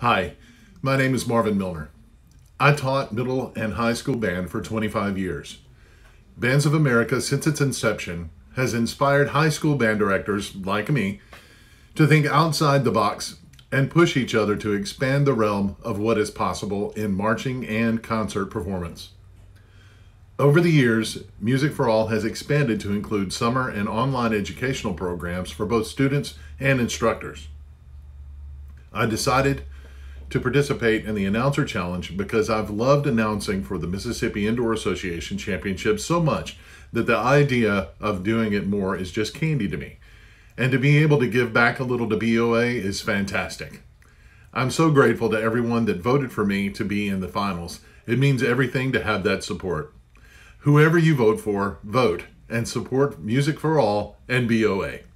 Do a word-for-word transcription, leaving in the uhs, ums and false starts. Hi, my name is Marvin Milner. I taught middle and high school band for twenty-five years. Bands of America, since its inception, has inspired high school band directors, like me, to think outside the box and push each other to expand the realm of what is possible in marching and concert performance. Over the years, Music for All has expanded to include summer and online educational programs for both students and instructors. I decided to participate in the announcer challenge because I've loved announcing for the Mississippi Indoor Association Championship so much that the idea of doing it more is just candy to me. And to be able to give back a little to B O A is fantastic. I'm so grateful to everyone that voted for me to be in the finals. It means everything to have that support. Whoever you vote for, vote and support Music for All and B O A.